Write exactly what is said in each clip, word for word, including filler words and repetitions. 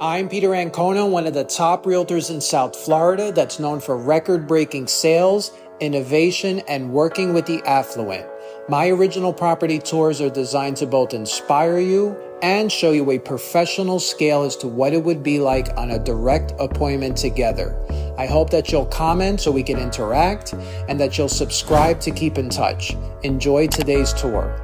I'm Peter Ancona, one of the top realtors in South Florida that's known for record-breaking sales, innovation, and working with the affluent. My original property tours are designed to both inspire you and show you a professional scale as to what it would be like on a direct appointment together. I hope that you'll comment so we can interact and that you'll subscribe to keep in touch. Enjoy today's tour.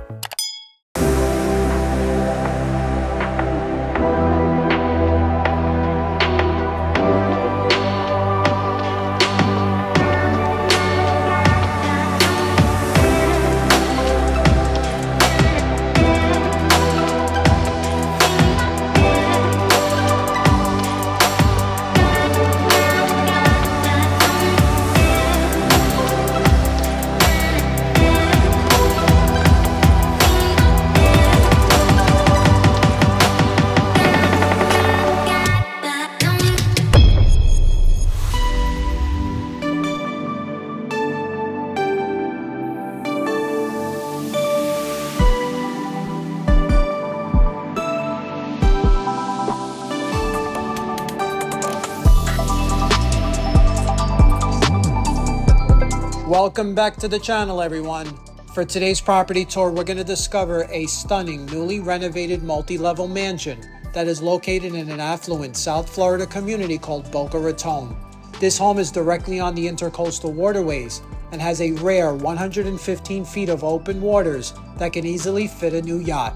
Welcome back to the channel, everyone. For today's property tour, we're going to discover a stunning newly renovated multi-level mansion that is located in an affluent South Florida community called Boca Raton. This home is directly on the Intracoastal waterways and has a rare one hundred fifteen feet of open waters that can easily fit a new yacht.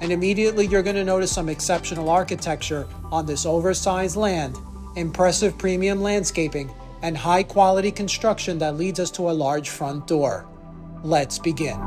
And immediately you're going to notice some exceptional architecture on this oversized land, impressive premium landscaping, and high-quality construction that leads us to a large front door. Let's begin.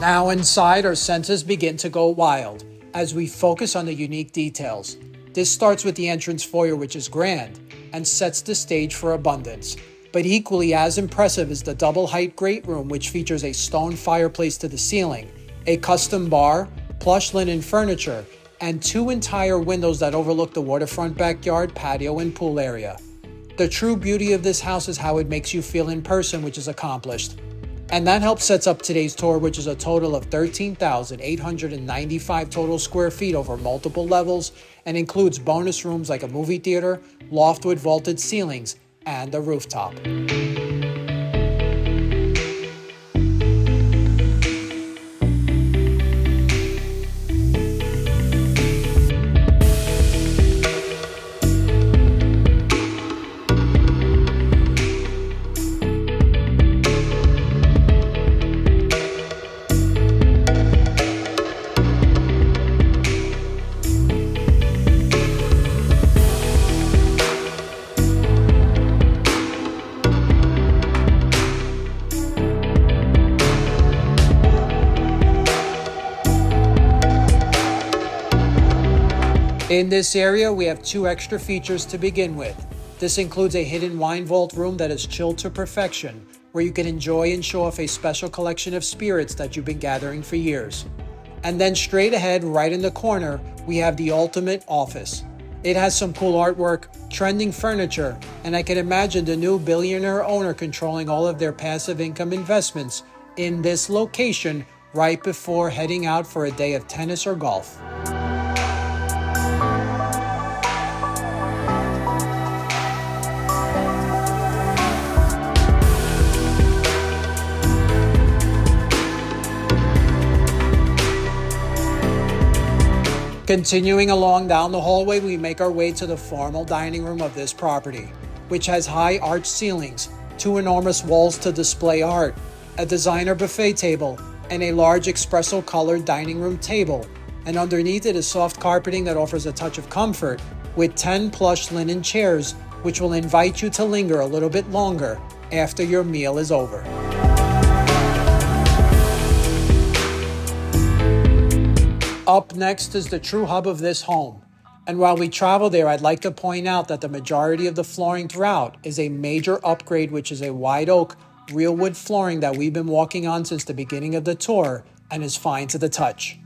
Now inside, our senses begin to go wild as we focus on the unique details. This starts with the entrance foyer, which is grand and sets the stage for abundance. But equally as impressive is the double height great room, which features a stone fireplace to the ceiling, a custom bar, plush linen furniture, and two entire windows that overlook the waterfront backyard, patio, and pool area. The true beauty of this house is how it makes you feel in person, which is accomplished. And that helps sets up today's tour, which is a total of thirteen thousand eight hundred ninety-five total square feet over multiple levels and includes bonus rooms like a movie theater, loft with vaulted ceilings, and a rooftop. In this area, we have two extra features to begin with. This includes a hidden wine vault room that is chilled to perfection, where you can enjoy and show off a special collection of spirits that you've been gathering for years. And then straight ahead, right in the corner, we have the ultimate office. It has some cool artwork, trending furniture, and I can imagine the new billionaire owner controlling all of their passive income investments in this location right before heading out for a day of tennis or golf. Continuing along down the hallway, we make our way to the formal dining room of this property, which has high arched ceilings, two enormous walls to display art, a designer buffet table, and a large espresso-colored dining room table. And underneath it is soft carpeting that offers a touch of comfort, with ten plush linen chairs, which will invite you to linger a little bit longer after your meal is over. Up next is the true hub of this home. And while we travel there, I'd like to point out that the majority of the flooring throughout is a major upgrade, which is a wide oak, real wood flooring that we've been walking on since the beginning of the tour and is fine to the touch.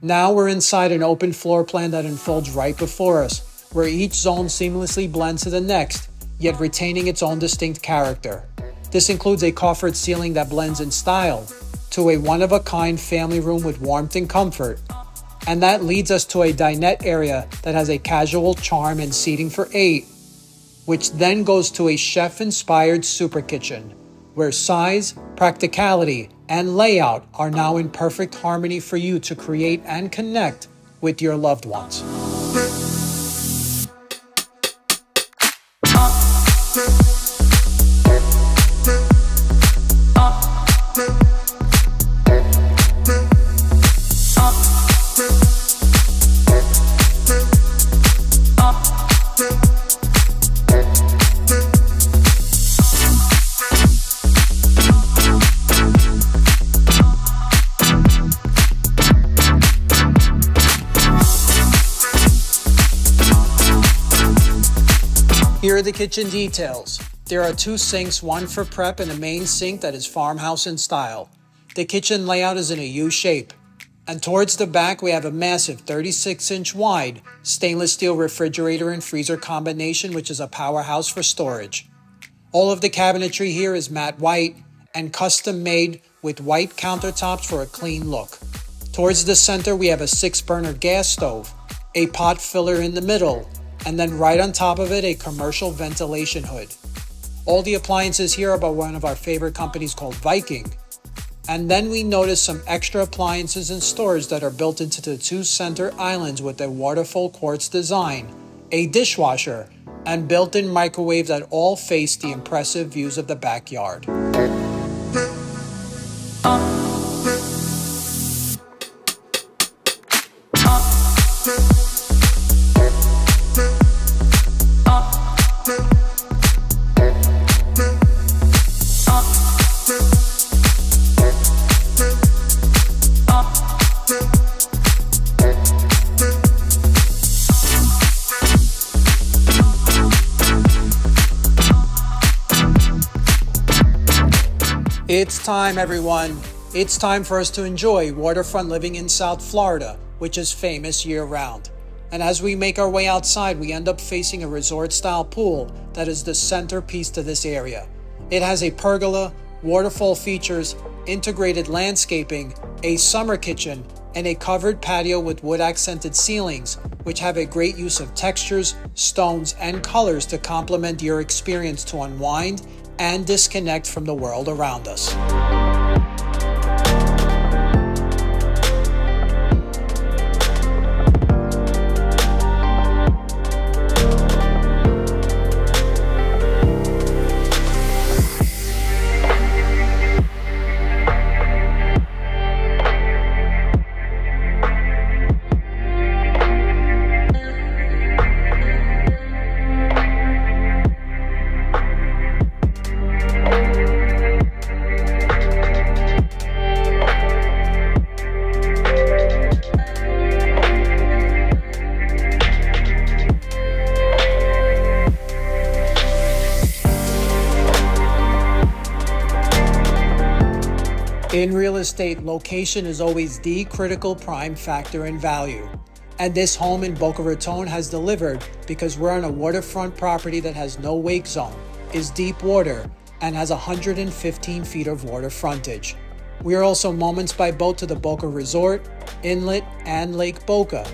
Now we're inside an open floor plan that unfolds right before us, where each zone seamlessly blends to the next, yet retaining its own distinct character. This includes a coffered ceiling that blends in style to a one-of-a-kind family room with warmth and comfort. And that leads us to a dinette area that has a casual charm and seating for eight, which then goes to a chef-inspired super kitchen, where size, practicality, and layout are now in perfect harmony for you to create and connect with your loved ones. Here are the kitchen details. There are two sinks, one for prep and a main sink that is farmhouse in style. The kitchen layout is in a U shape. And towards the back, we have a massive thirty-six inch wide stainless steel refrigerator and freezer combination, which is a powerhouse for storage. All of the cabinetry here is matte white and custom made with white countertops for a clean look. Towards the center, we have a six burner gas stove, a pot filler in the middle, and then right on top of it, a commercial ventilation hood. All the appliances here are by one of our favorite companies called Viking. And then we notice some extra appliances and storage that are built into the two center islands with a waterfall quartz design, a dishwasher, and built-in microwave that all face the impressive views of the backyard. It's time, everyone. It's time for us to enjoy waterfront living in South Florida, which is famous year-round. And as we make our way outside, we end up facing a resort-style pool that is the centerpiece to this area. It has a pergola, waterfall features, integrated landscaping, a summer kitchen, and a covered patio with wood-accented ceilings, which have a great use of textures, stones, and colors to complement your experience to unwind and disconnect from the world around us. In real estate, location is always the critical prime factor in value. And this home in Boca Raton has delivered because we're on a waterfront property that has no wake zone, is deep water, and has one hundred fifteen feet of water frontage. We are also moments by boat to the Boca Resort, Inlet, and Lake Boca.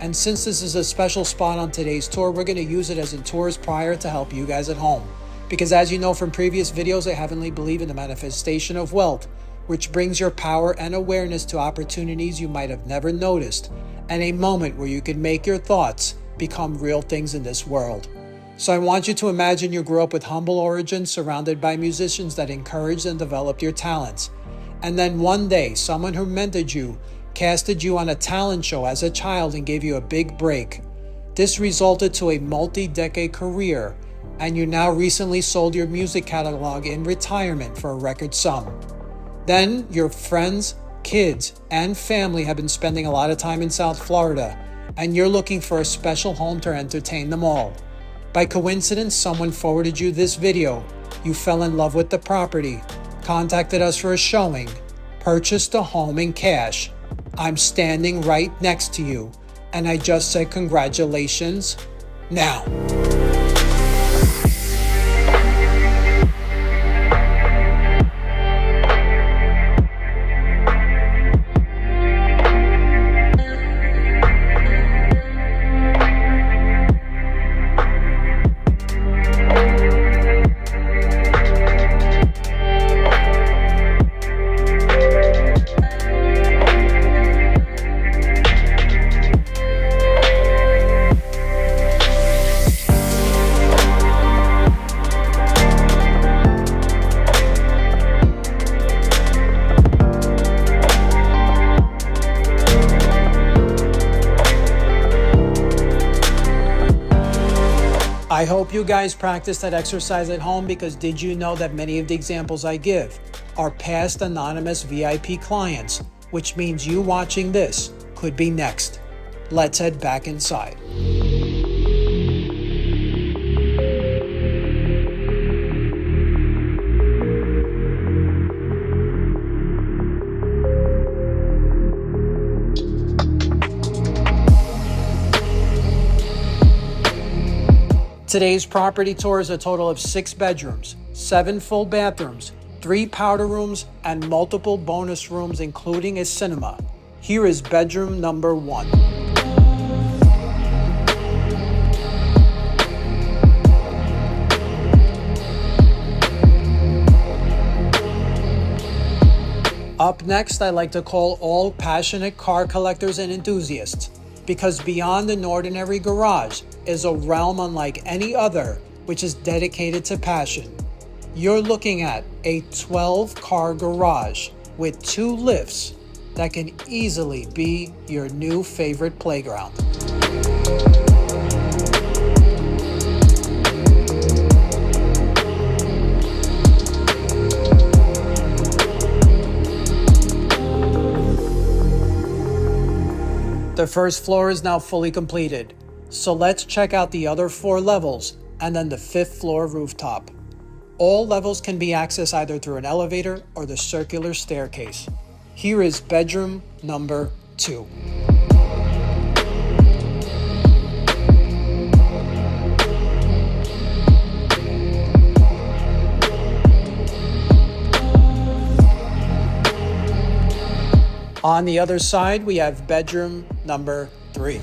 And since this is a special spot on today's tour, we're going to use it as in tours prior to help you guys at home. Because as you know from previous videos, I heavily believe in the manifestation of wealth, which brings your power and awareness to opportunities you might have never noticed, and a moment where you can make your thoughts become real things in this world. So I want you to imagine you grew up with humble origins, surrounded by musicians that encouraged and developed your talents. And then one day, someone who mentored you casted you on a talent show as a child and gave you a big break. This resulted to a multi-decade career, and you now recently sold your music catalog in retirement for a record sum. Then your friends, kids, and family have been spending a lot of time in South Florida, and you're looking for a special home to entertain them all. By coincidence, someone forwarded you this video. You fell in love with the property, contacted us for a showing, purchased a home in cash. I'm standing right next to you, and I just said congratulations now. I hope you guys practice that exercise at home, because did you know that many of the examples I give are past anonymous V I P clients, which means you watching this could be next. Let's head back inside. Today's property tour is a total of six bedrooms, seven full bathrooms, three powder rooms, and multiple bonus rooms, including a cinema. Here is bedroom number one. Up next, I'd like to call all passionate car collectors and enthusiasts, because beyond an ordinary garage is a realm unlike any other, which is dedicated to passion. You're looking at a twelve car garage with two lifts that can easily be your new favorite playground. The first floor is now fully completed, so let's check out the other four levels and then the fifth floor rooftop. All levels can be accessed either through an elevator or the circular staircase. Here is bedroom number two. On the other side, we have bedroom number three.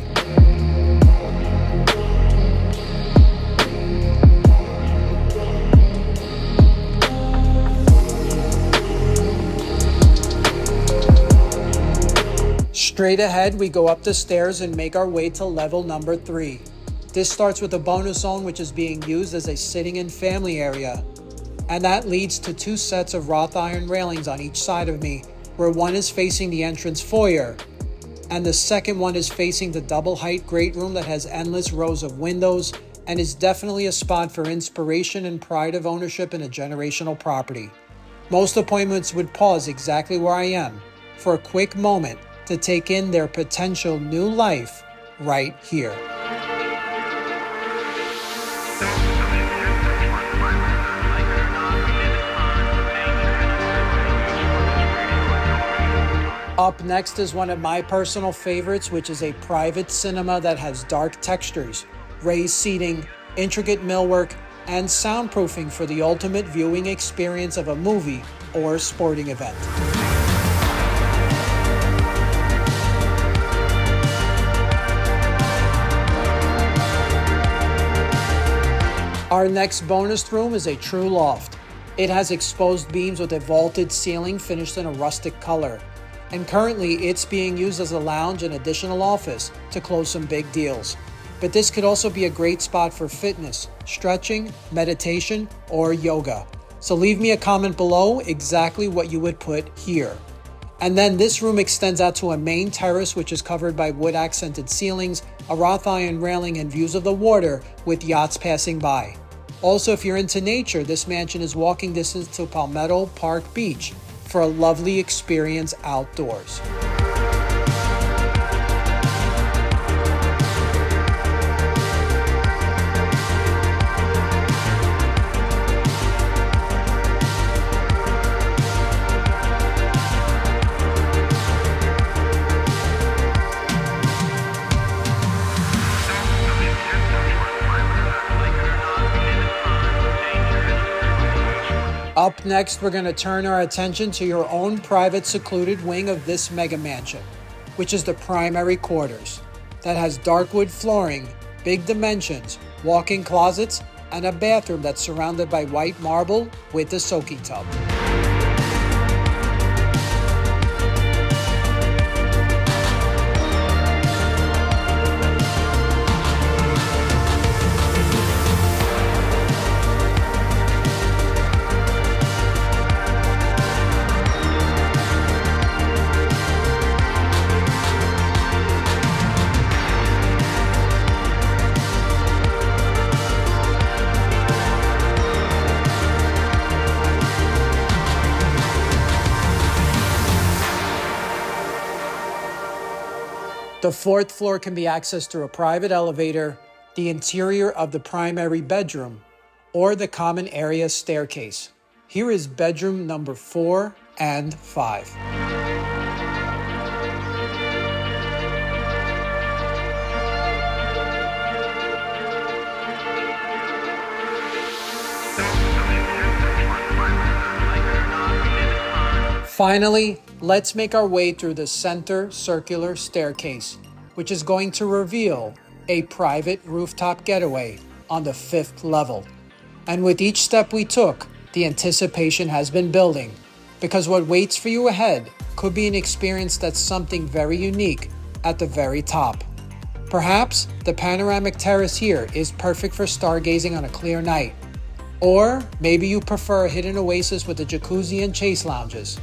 Straight ahead, we go up the stairs and make our way to level number three. This starts with a bonus zone, which is being used as a sitting and family area. And that leads to two sets of wrought iron railings on each side of me, where one is facing the entrance foyer, and the second one is facing the double height great room that has endless rows of windows and is definitely a spot for inspiration and pride of ownership in a generational property. Most appointments would pause exactly where I am for a quick moment to take in their potential new life right here. Up next is one of my personal favorites, which is a private cinema that has dark textures, raised seating, intricate millwork, and soundproofing for the ultimate viewing experience of a movie or sporting event. Our next bonus room is a true loft. It has exposed beams with a vaulted ceiling finished in a rustic color. And currently it's being used as a lounge and additional office to close some big deals. But this could also be a great spot for fitness, stretching, meditation, or yoga. So leave me a comment below exactly what you would put here. And then this room extends out to a main terrace, which is covered by wood accented ceilings, a wrought iron railing, and views of the water with yachts passing by. Also, if you're into nature, this mansion is walking distance to Palmetto Park Beach, for a lovely experience outdoors. Up next, we're going to turn our attention to your own private secluded wing of this mega mansion, which is the primary quarters, that has dark wood flooring, big dimensions, walk-in closets, and a bathroom that's surrounded by white marble with a soaking tub. The fourth floor can be accessed through a private elevator, the interior of the primary bedroom, or the common area staircase. Here is bedroom number four and five. Finally, let's make our way through the center circular staircase, which is going to reveal a private rooftop getaway on the fifth level. And with each step we took, the anticipation has been building, because what waits for you ahead could be an experience that's something very unique at the very top. Perhaps the panoramic terrace here is perfect for stargazing on a clear night. Or maybe you prefer a hidden oasis with a jacuzzi and chase lounges.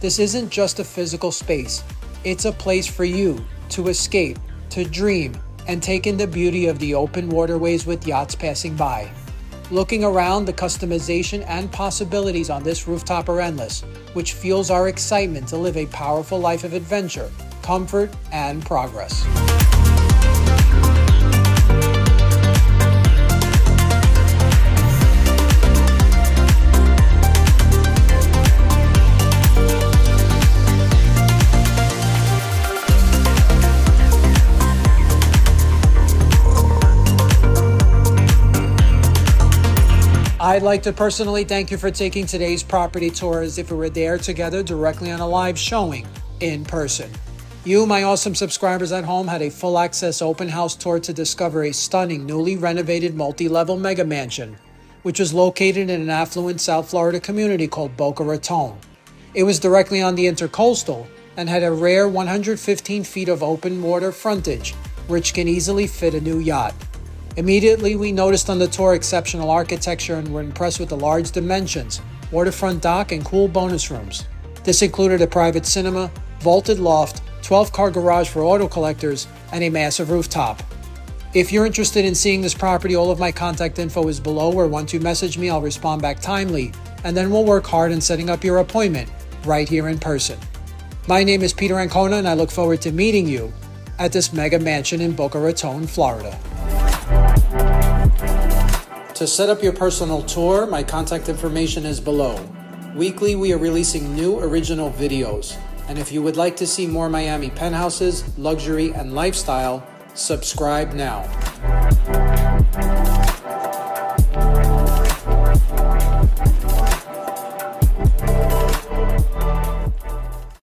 This isn't just a physical space, it's a place for you to escape, to dream, and take in the beauty of the open waterways with yachts passing by. Looking around, the customization and possibilities on this rooftop are endless, which fuels our excitement to live a powerful life of adventure, comfort, and progress. I'd like to personally thank you for taking today's property tour as if we were there together directly on a live showing in person. You, my awesome subscribers at home, had a full access open house tour to discover a stunning newly renovated multi-level mega mansion, which was located in an affluent South Florida community called Boca Raton. It was directly on the Intracoastal and had a rare one hundred fifteen feet of open water frontage, which can easily fit a new yacht. Immediately, we noticed on the tour exceptional architecture and were impressed with the large dimensions, waterfront dock, and cool bonus rooms. This included a private cinema, vaulted loft, twelve car garage for auto collectors, and a massive rooftop. If you're interested in seeing this property, all of my contact info is below, where once you message me, I'll respond back timely, and then we'll work hard in setting up your appointment right here in person. My name is Peter Ancona, and I look forward to meeting you at this mega mansion in Boca Raton, Florida. To set up your personal tour, my contact information is below. Weekly, we are releasing new original videos. And if you would like to see more Miami penthouses, luxury, and lifestyle, subscribe now.